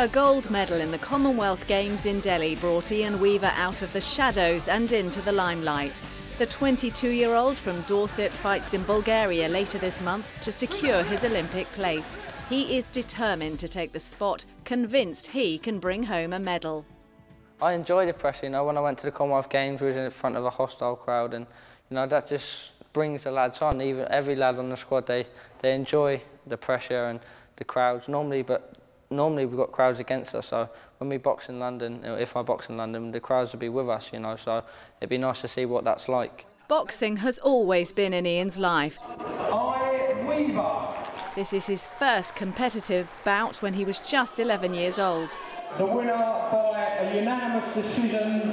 A gold medal in the Commonwealth Games in Delhi brought Iain Weaver out of the shadows and into the limelight. The 22-year-old from Dorset fights in Bulgaria later this month to secure his Olympic place. He is determined to take the spot, convinced he can bring home a medal. I enjoy the pressure, you know, when I went to the Commonwealth Games, we were in front of a hostile crowd, and, you know, that just brings the lads on. Even every lad on the squad, they enjoy the pressure and the crowds normally, but normally we've got crowds against us, so when we box in London, if I box in London, the crowds will be with us, you know, so it'd be nice to see what that's like. Boxing has always been in Iain's life. Iain Weaver. This is his first competitive bout when he was just 11 years old. The winner by a unanimous decision,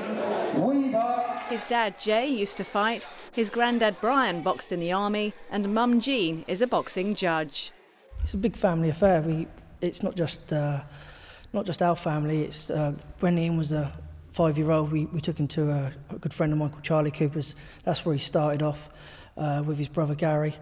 Weaver. His dad, Jay, used to fight. His granddad, Brian, boxed in the army. And mum, Jean, is a boxing judge. It's a big family affair. It's not just our family. It's when Iain was a 5-year-old, we took him to a good friend of mine called Charlie Cooper's. That's where he started off with his brother, Gary.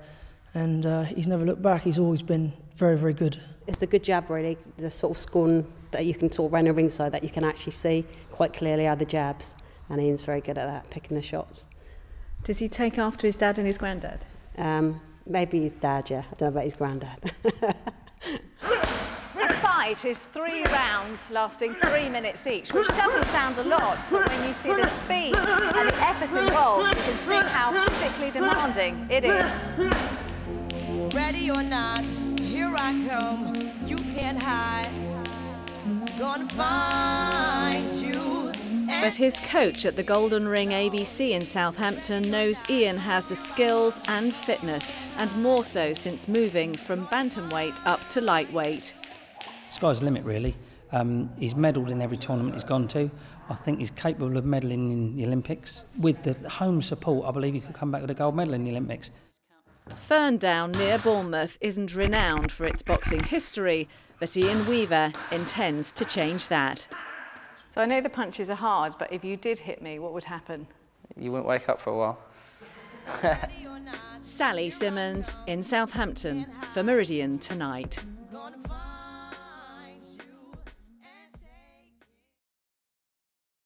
And he's never looked back. He's always been very, very good. It's the good jab, really, the sort of scorn that you can talk around a ringside that you can actually see quite clearly are the jabs, and Iain's very good at that, picking the shots. Does he take after his dad and his granddad? Maybe his dad, yeah. I don't know about his granddad. A fight is 3 rounds lasting 3 minutes each, which doesn't sound a lot, but when you see the speed and the effort involved, you can see how physically demanding it is. Ready or not, here I come, you can't hide, gonna find you. But his coach at the Golden Ring ABC in Southampton knows Iain has the skills and fitness, and more so since moving from bantamweight up to lightweight. Sky's the limit, really. He's medalled in every tournament he's gone to. I think he's capable of medaling in the Olympics. With the home support, I believe he could come back with a gold medal in the Olympics. Ferndown near Bournemouth isn't renowned for its boxing history, but Iain Weaver intends to change that. So I know the punches are hard, but if you did hit me, what would happen? You wouldn't wake up for a while. Sally Simmons in Southampton for Meridian tonight.